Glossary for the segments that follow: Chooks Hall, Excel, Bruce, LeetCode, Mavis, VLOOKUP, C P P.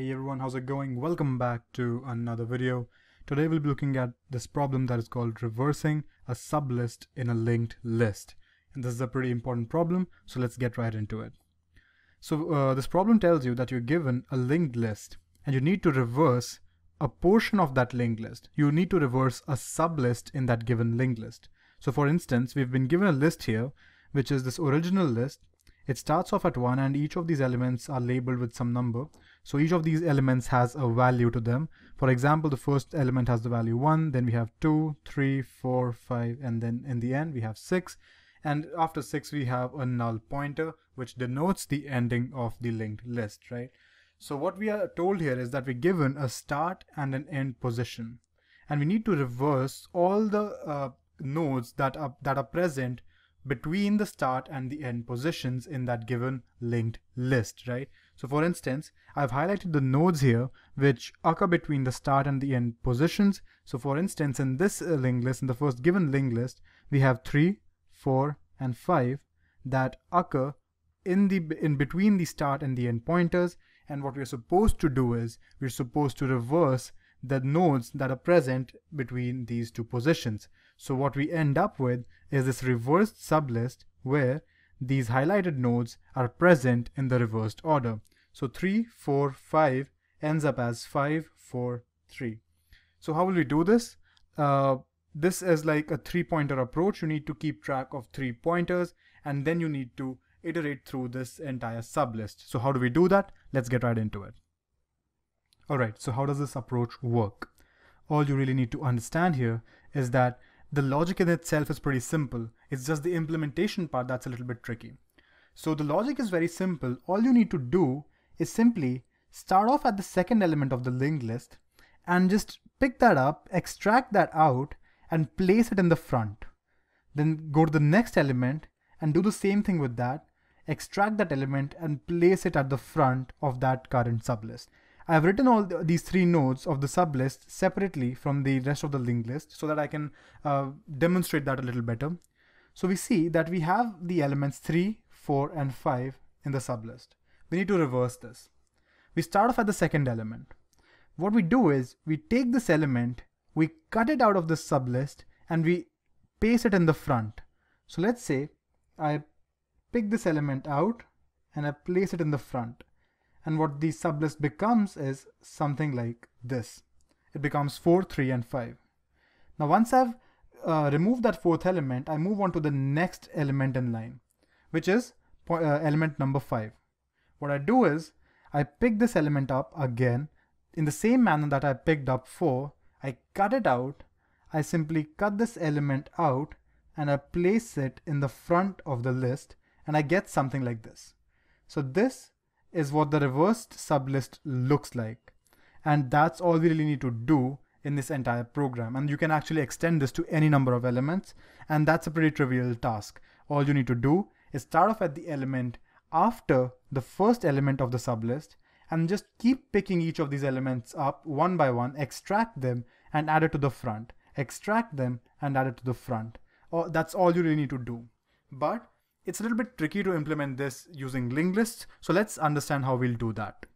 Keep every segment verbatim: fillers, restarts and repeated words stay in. Hey everyone, how's it going? Welcome back to another video. Today we'll be looking at this problem that is called reversing a sublist in a linked list. And this is a pretty important problem, so let's get right into it. So uh, this problem tells you that you're given a linked list and you need to reverse a portion of that linked list. You need to reverse a sublist in that given linked list. So for instance, we've been given a list here, which is this original list. It starts off at one and each of these elements are labeled with some number. So each of these elements has a value to them. For example, the first element has the value one, then we have two, three, four, five, and then in the end we have six. And after six we have a null pointer which denotes the ending of the linked list, right? So what we are told here is that we're given a start and an end position. And we need to reverse all the uh, nodes that are, that are present between the start and the end positions in that given linked list, right? So for instance, I've highlighted the nodes here which occur between the start and the end positions. So for instance, in this linked list, in the first given linked list, we have three, four, and five that occur in the in between the start and the end pointers. And what we're supposed to do is we're supposed to reverse the nodes that are present between these two positions. So what we end up with is this reversed sublist where these highlighted nodes are present in the reversed order. So three, four, five ends up as five, four, three. So how will we do this? Uh, this is like a three pointer approach. You need to keep track of three pointers and then you need to iterate through this entire sublist. So how do we do that? Let's get right into it. Alright, so how does this approach work? All you really need to understand here is that the logic in itself is pretty simple. It's just the implementation part that's a little bit tricky. So the logic is very simple. All you need to do is simply start off at the second element of the linked list and just pick that up, extract that out, and place it in the front. Then go to the next element and do the same thing with that, extract that element and place it at the front of that current sublist. I have written all the, these three nodes of the sublist separately from the rest of the linked list so that I can uh, demonstrate that a little better. So we see that we have the elements three, four, and five in the sublist. We need to reverse this. We start off at the second element. What we do is we take this element, we cut it out of the sublist and we paste it in the front. So let's say I pick this element out and I place it in the front. And what the sublist becomes is something like this. It becomes four, three, and five. Now once I've uh, removed that fourth element, I move on to the next element in line, which is uh, element number five. What I do is, I pick this element up again, in the same manner that I picked up four, I cut it out, I simply cut this element out, and I place it in the front of the list, and I get something like this. So this is what the reversed sublist looks like, and that's all we really need to do in this entire program. And you can actually extend this to any number of elements, and that's a pretty trivial task. All you need to do is start off at the element after the first element of the sublist and just keep picking each of these elements up one by one, extract them and add it to the front, extract them and add it to the front. Oh, that's all you really need to do. But it's a little bit tricky to implement this using linked lists, so let's understand how we'll do that.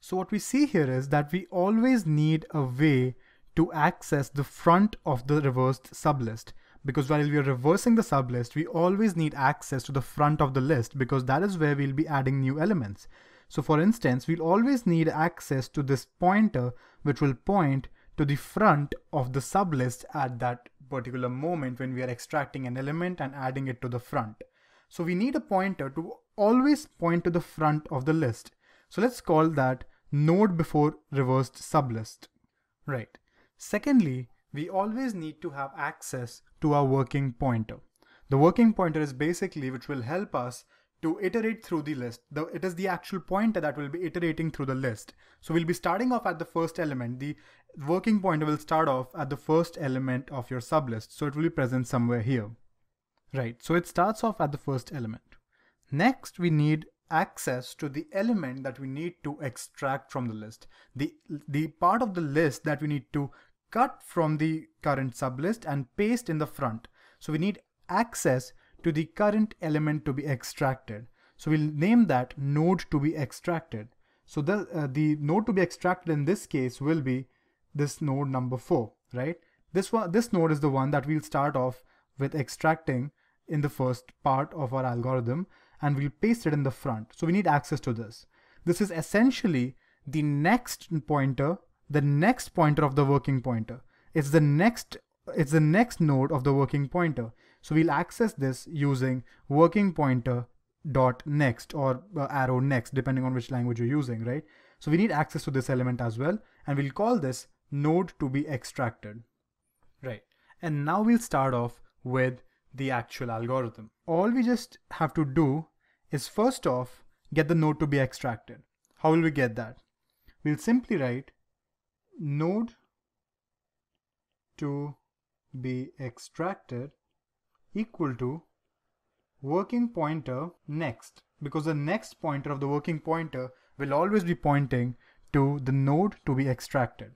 So what we see here is that we always need a way to access the front of the reversed sublist, because while we are reversing the sublist, we always need access to the front of the list because that is where we'll be adding new elements. So for instance, we'll always need access to this pointer which will point to the front of the sublist at that particular moment when we are extracting an element and adding it to the front. So we need a pointer to always point to the front of the list. So let's call that node before reversed sublist, right? Secondly, we always need to have access to our working pointer. The working pointer is basically which will help us to iterate through the list. The, it is the actual pointer that will be iterating through the list. So we'll be starting off at the first element. The working pointer will start off at the first element of your sublist. So it will be present somewhere here. Right, so it starts off at the first element. Next, we need access to the element that we need to extract from the list. The, the part of the list that we need to cut from the current sublist and paste in the front. So we need access to the current element to be extracted. So we'll name that node to be extracted. So the, uh, the node to be extracted in this case will be this node number four, right? This one, this node is the one that we'll start off with extracting in the first part of our algorithm, and we'll paste it in the front. So we need access to this. This is essentially the next pointer, the next pointer of the working pointer. It's the next, it's the next node of the working pointer. So we'll access this using working pointer dot next or uh, arrow next, depending on which language you're using, right? So we need access to this element as well, and we'll call this node to be extracted, right? And now we'll start off with the actual algorithm. All we just have to do is first off get the node to be extracted. How will we get that? We'll simply write node to be extracted equal to working pointer next, because the next pointer of the working pointer will always be pointing to the node to be extracted.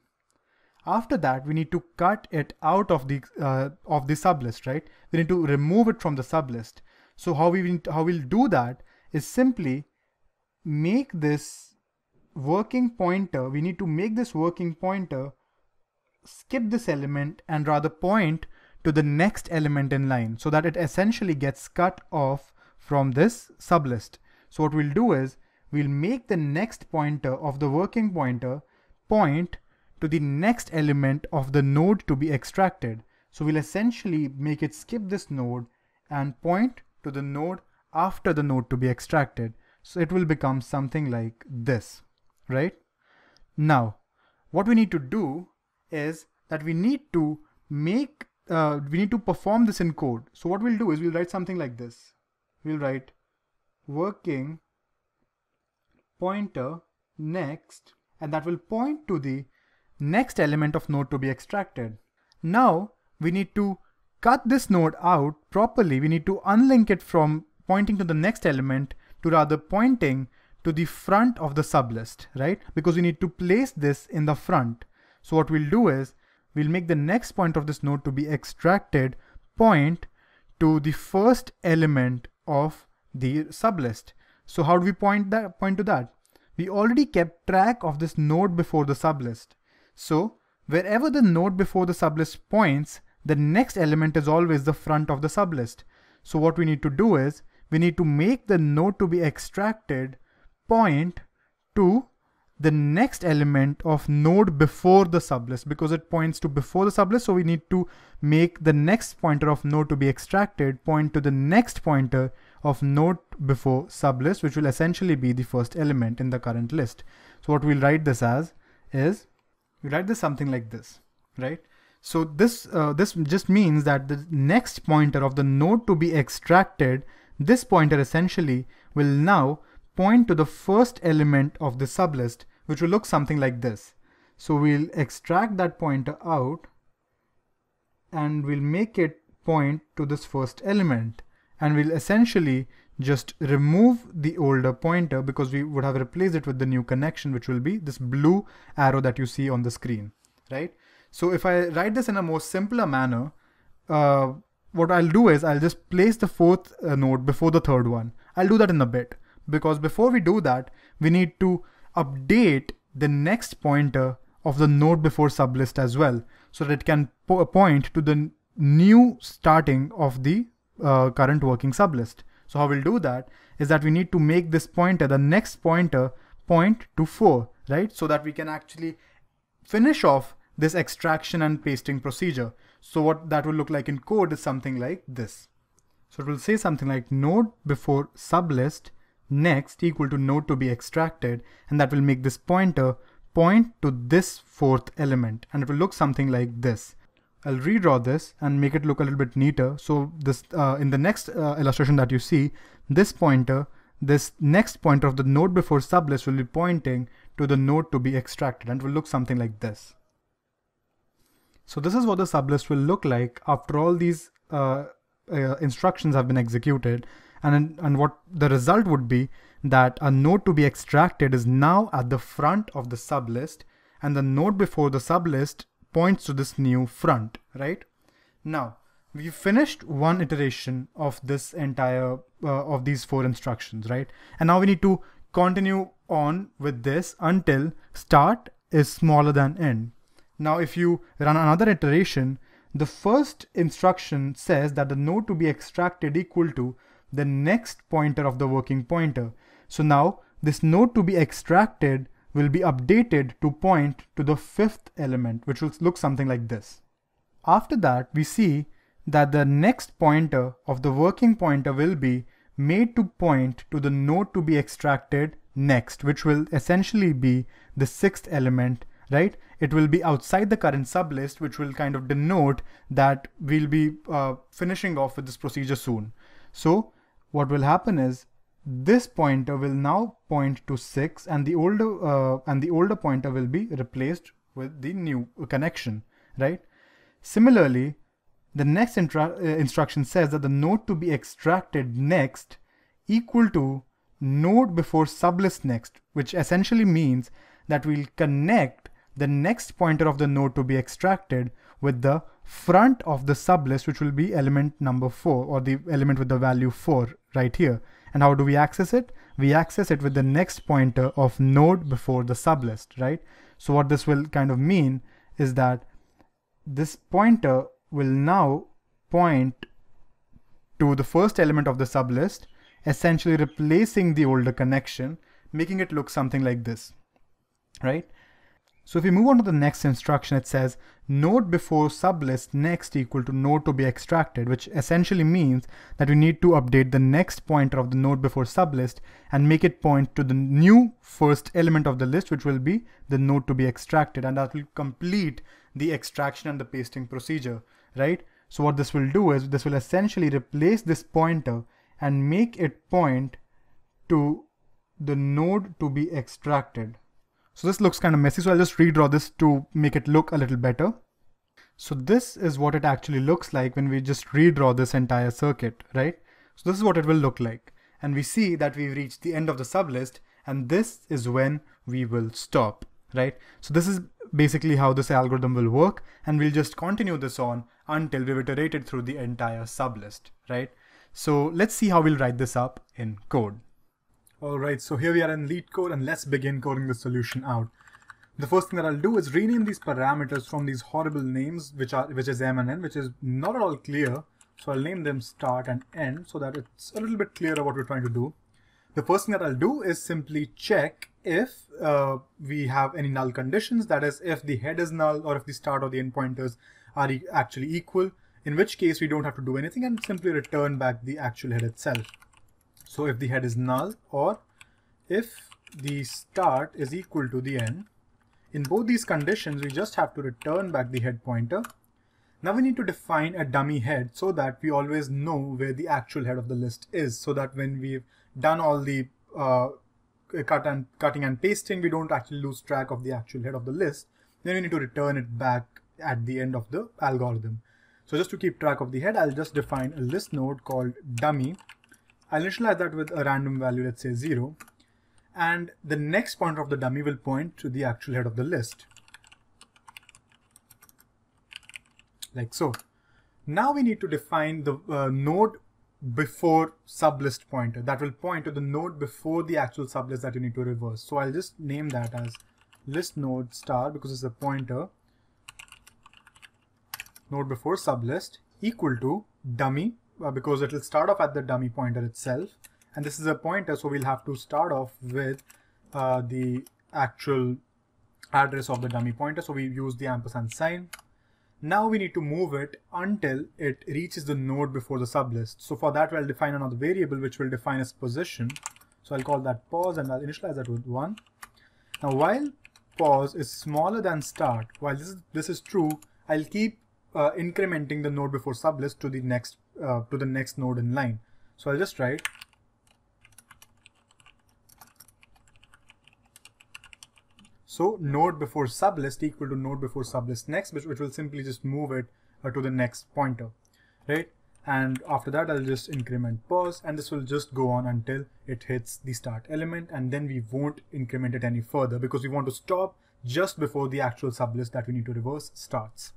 After that, we need to cut it out of the uh, of the sublist, right? We need to remove it from the sublist. So how we how we'll do that is simply make this working pointer. We need to make this working pointer skip this element and rather point to the next element in line, so that it essentially gets cut off from this sublist. So what we'll do is we'll make the next pointer of the working pointer point to the next element of the node to be extracted. So we'll essentially make it skip this node and point to the node after the node to be extracted. So it will become something like this, right? Now, what we need to do is that we need to make, uh, we need to perform this in code. So what we'll do is we'll write something like this. We'll write working pointer next, and that will point to the next element of node to be extracted. Now we need to cut this node out properly. We need to unlink it from pointing to the next element to rather pointing to the front of the sublist, right? Because we need to place this in the front. So what we'll do is we'll make the next point of this node to be extracted point to the first element of the sublist. So how do we point that point to that? We already kept track of this node before the sublist. So wherever the node before the sublist points, the next element is always the front of the sublist. So what we need to do is we need to make the node to be extracted point to the next element of node before the sublist, because it points to before the sublist. So we need to make the next pointer of node to be extracted point to the next pointer of node before sublist, which will essentially be the first element in the current list. So what we'll write this as is, we write this something like this, right? So this uh, this just means that the next pointer of the node to be extracted, this pointer essentially will now point to the first element of the sublist, which will look something like this. So we'll extract that pointer out and we'll make it point to this first element, and we'll essentially just remove the older pointer because we would have replaced it with the new connection, which will be this blue arrow that you see on the screen, right? So if I write this in a more simpler manner, uh, what I'll do is I'll just place the fourth uh, node before the third one. I'll do that in a bit, because before we do that, we need to update the next pointer of the node before sublist as well, so that it can po point to the new starting of the uh, current working sublist. So how we'll do that is that we need to make this pointer, the next pointer, point to four, right? So that we can actually finish off this extraction and pasting procedure. So what that will look like in code is something like this. So it will say something like node before sublist next equal to node to be extracted, and that will make this pointer point to this fourth element, and it will look something like this. I'll redraw this and make it look a little bit neater. So this uh, in the next uh, illustration that you see, this pointer, this next pointer of the node before sublist will be pointing to the node to be extracted, and it will look something like this. So this is what the sublist will look like after all these uh, uh, instructions have been executed, and, and what the result would be that a node to be extracted is now at the front of the sublist, and the node before the sublist points to this new front, right? Now, we've finished one iteration of this entire, uh, of these four instructions, right? And now we need to continue on with this until start is smaller than end. Now, if you run another iteration, the first instruction says that the node to be extracted equal to the next pointer of the working pointer. So now this node to be extracted will be updated to point to the fifth element, which will look something like this. After that, we see that the next pointer of the working pointer will be made to point to the node to be extracted next, which will essentially be the sixth element, right? It will be outside the current sublist, which will kind of denote that we'll be uh, finishing off with this procedure soon. So what will happen is this pointer will now point to six, and the older uh, and the older pointer will be replaced with the new connection, right? Similarly, the next instruction says that the node to be extracted next equal to node before sublist next, which essentially means that we'll connect the next pointer of the node to be extracted with the front of the sublist, which will be element number four, or the element with the value four right here. And how do we access it? We access it with the next pointer of node before the sublist, right? So what this will kind of mean is that this pointer will now point to the first element of the sublist, essentially replacing the older connection, making it look something like this, right? So if we move on to the next instruction, it says node before sublist next equal to node to be extracted, which essentially means that we need to update the next pointer of the node before sublist and make it point to the new first element of the list, which will be the node to be extracted, and that will complete the extraction and the pasting procedure, right? So what this will do is this will essentially replace this pointer and make it point to the node to be extracted. So this looks kind of messy, so I'll just redraw this to make it look a little better. So this is what it actually looks like when we just redraw this entire circuit, right? So this is what it will look like. And we see that we've reached the end of the sublist, and this is when we will stop, right? So this is basically how this algorithm will work, and we'll just continue this on until we've iterated through the entire sublist, right? So let's see how we'll write this up in code. All right, so here we are in LeetCode, and let's begin coding the solution out. The first thing that I'll do is rename these parameters from these horrible names, which are which is M and N, which is not at all clear. So I'll name them start and end so that it's a little bit clearer what we're trying to do. The first thing that I'll do is simply check if uh, we have any null conditions, that is, if the head is null or if the start or the end pointers are e actually equal, in which case we don't have to do anything and simply return back the actual head itself. So if the head is null or if the start is equal to the end, in both these conditions, we just have to return back the head pointer. Now we need to define a dummy head so that we always know where the actual head of the list is, so that when we've done all the uh, cut and cutting and pasting, we don't actually lose track of the actual head of the list. Then we need to return it back at the end of the algorithm. So just to keep track of the head, I'll just define a list node called dummy. I'll initialize that with a random value, let's say zero, and the next pointer of the dummy will point to the actual head of the list, like so. Now we need to define the uh, node before sublist pointer that will point to the node before the actual sublist that you need to reverse. So I'll just name that as list node star, because it's a pointer, node before sublist equal to dummy, because it will start off at the dummy pointer itself, and this is a pointer, so we'll have to start off with uh, the actual address of the dummy pointer, so we use the ampersand sign. Now we need to move it until it reaches the node before the sublist. So for that, we'll define another variable which will define its position, so I'll call that pause, and I'll initialize that with one. Now while pause is smaller than start, while this is, this is true, I'll keep uh, incrementing the node before sublist to the next Uh, to the next node in line. So I'll just write so node before sublist equal to node before sublist next, which, which will simply just move it uh, to the next pointer, right? And after that, I'll just increment pause, and this will just go on until it hits the start element, and then we won't increment it any further because we want to stop just before the actual sublist that we need to reverse starts.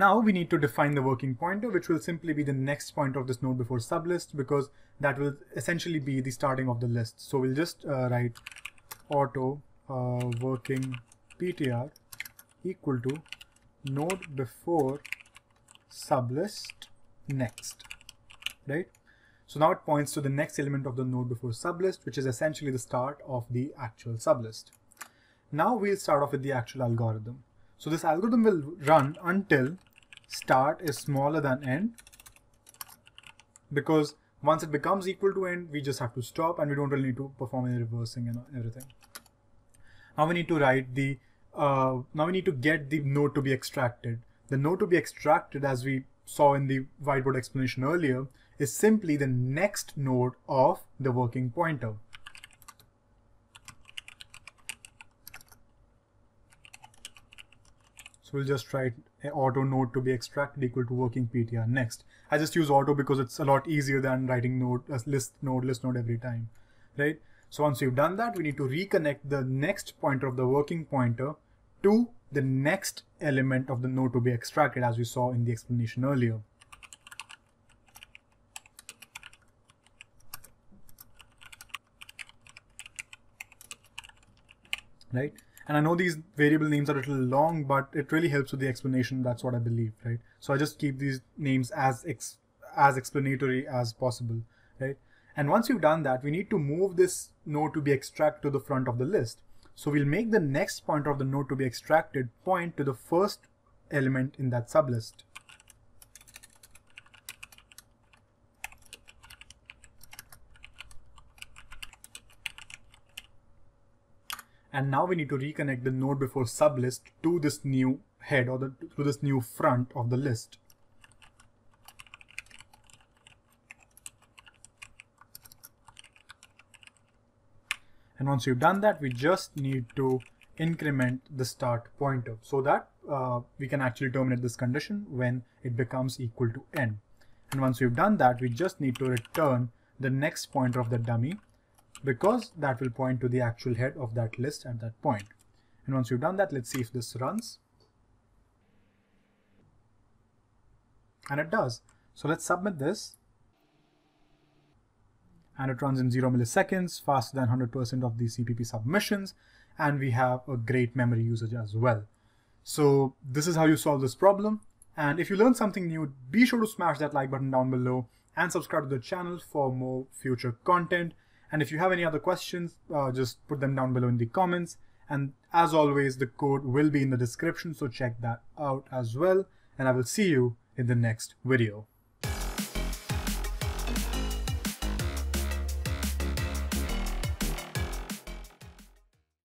Now we need to define the working pointer, which will simply be the next point of this node before sublist, because that will essentially be the starting of the list. So we'll just uh, write auto uh, working ptr equal to node before sublist next, right? So now it points to the next element of the node before sublist, which is essentially the start of the actual sublist. Now we'll start off with the actual algorithm. So this algorithm will run until start is smaller than end, because once it becomes equal to end, we just have to stop and we don't really need to perform any reversing and everything. Now we need to write the, uh, now we need to get the node to be extracted. The node to be extracted, as we saw in the whiteboard explanation earlier, is simply the next node of the working pointer. So we'll just write auto node to be extracted equal to working ptr next. I just use auto because it's a lot easier than writing node, list node, list node every time, right? So once you've done that, we need to reconnect the next pointer of the working pointer to the next element of the node to be extracted, as we saw in the explanation earlier. Right? And I know these variable names are a little long, but it really helps with the explanation. That's what I believe, right? So I just keep these names as ex as explanatory as possible, right? And once you've done that, we need to move this node to be extracted to the front of the list. So we'll make the next pointer of the node to be extracted point to the first element in that sublist. And now we need to reconnect the node before sublist to this new head, or the, to this new front of the list. And once you've done that, we just need to increment the start pointer so that uh, we can actually terminate this condition when it becomes equal to n. And once we've done that, we just need to return the next pointer of the dummy, because that will point to the actual head of that list at that point. And once you've done that, let's see if this runs. And it does. So let's submit this. And it runs in zero milliseconds, faster than one hundred percent of the C P P submissions. And we have a great memory usage as well. So this is how you solve this problem. And if you learned something new, be sure to smash that like button down below and subscribe to the channel for more future content. And if you have any other questions, uh, just put them down below in the comments. And as always, the code will be in the description, so check that out as well. And I will see you in the next video.